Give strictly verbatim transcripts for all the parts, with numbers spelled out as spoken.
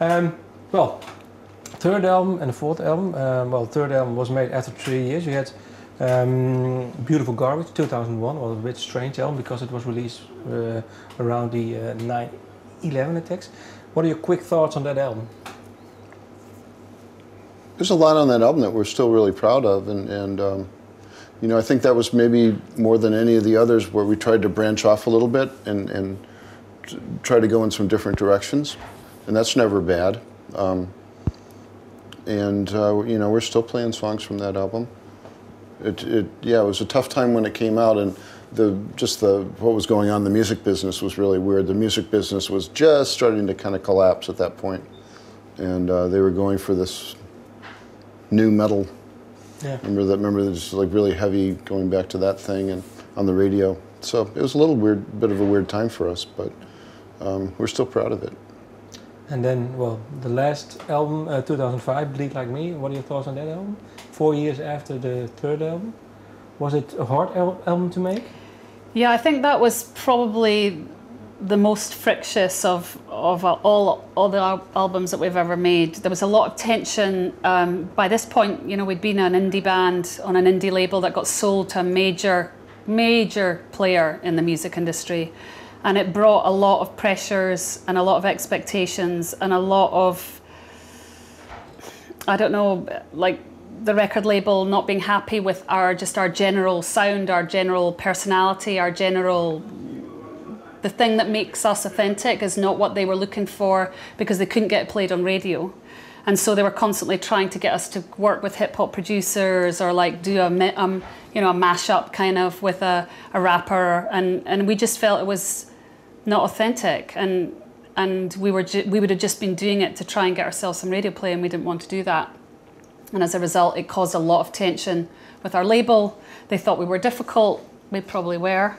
Um, well, third album and the fourth album. Um, well, the third album was made after three years. You had um, Beautiful Garbage, two thousand one, was a bit strange album because it was released uh, around the uh, nine eleven attacks. What are your quick thoughts on that album? There's a lot on that album that we're still really proud of, and, and um, you know, I think that was maybe more than any of the others where we tried to branch off a little bit and, and try to go in some different directions, and that's never bad. Um, and uh, you know, we're still playing songs from that album. It, it, yeah, it was a tough time when it came out, and the just the what was going on in the music business was really weird. The music business was just starting to kind of collapse at that point, and uh, they were going for this new metal. Yeah. Remember that? Remember that? Just like really heavy, going back to that thing, and on the radio. So it was a little weird, bit of a weird time for us, but um, we're still proud of it. And then, well, the last album, uh, two thousand five, Bleed Like Me. What are your thoughts on that album? Four years after the third album, was it a hard al album to make? Yeah, I think that was probably the most frictious of of all all the al albums that we've ever made. There was a lot of tension. Um, by this point, you know, we'd been an indie band on an indie label that got sold to a major, major player in the music industry, and it brought a lot of pressures and a lot of expectations and a lot of, I don't know, like the record label not being happy with our just our general sound, our general personality, our general. The thing that makes us authentic is not what they were looking for because they couldn't get it played on radio. And so they were constantly trying to get us to work with hip hop producers or like do a, um, you know, a mashup kind of with a, a rapper. And, and we just felt it was not authentic. And, and we, were ju we would have just been doing it to try and get ourselves some radio play, and we didn't want to do that. And as a result, it caused a lot of tension with our label. They thought we were difficult. We probably were.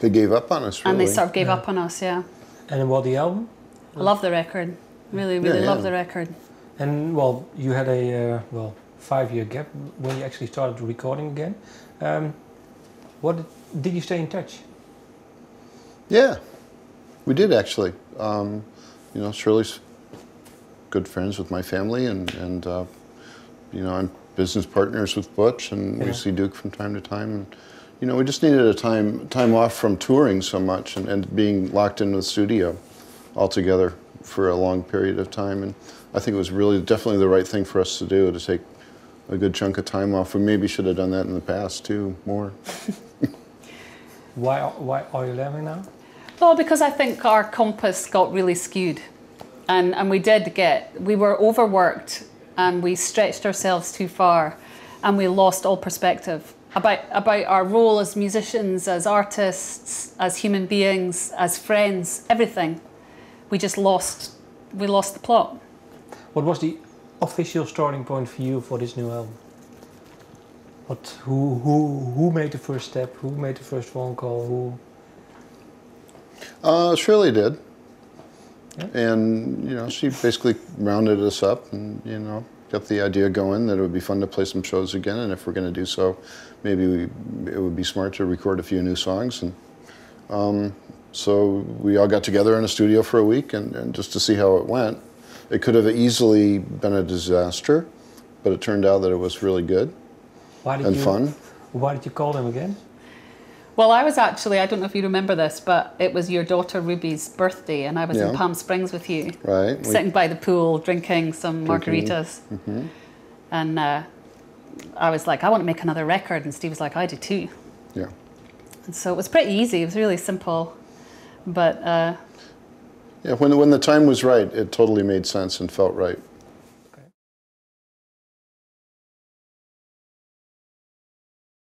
They gave up on us, really. And they sort of gave yeah. up on us, yeah. And what, the album? I love the record. Really, really yeah, yeah. love the record. And, well, you had a, uh, well, five-year gap when you actually started recording again. Um, what did, did you stay in touch? Yeah, we did, actually. Um, you know, Shirley's good friends with my family, and, and uh, you know, I'm business partners with Butch, and yeah. we see Duke from time to time. And, you know, we just needed a time time off from touring so much and, and being locked into the studio altogether for a long period of time. And I think it was really definitely the right thing for us to do, to take a good chunk of time off. We maybe should have done that in the past too, more. Why, why are you leaving now? Well, because I think our compass got really skewed. And, and we did get, we were overworked and we stretched ourselves too far and we lost all perspective. About, about our role as musicians, as artists, as human beings, as friends, everything. We just lost, we lost the plot. What was the official starting point for you for this new album? What, who, who, who made the first step? Who made the first phone call? Who? Uh, Shirley did. Yeah. And, you know, she basically rounded us up and, you know, got the idea going that it would be fun to play some shows again, and if we're going to do so, maybe we, it would be smart to record a few new songs. And um, so we all got together in a studio for a week, and, and just to see how it went. It could have easily been a disaster, but it turned out that it was really good why did and you, fun. Why did you call them again? Well, I was actually, I don't know if you remember this, but it was your daughter Ruby's birthday, and I was yeah. in Palm Springs with you. Right. Sitting we, by the pool, drinking some drinking. margaritas. Mm-hmm. And uh, I was like, I want to make another record, and Steve was like, I do too. Yeah. And so it was pretty easy, it was really simple, but... Uh, yeah, when, when the time was right, it totally made sense and felt right.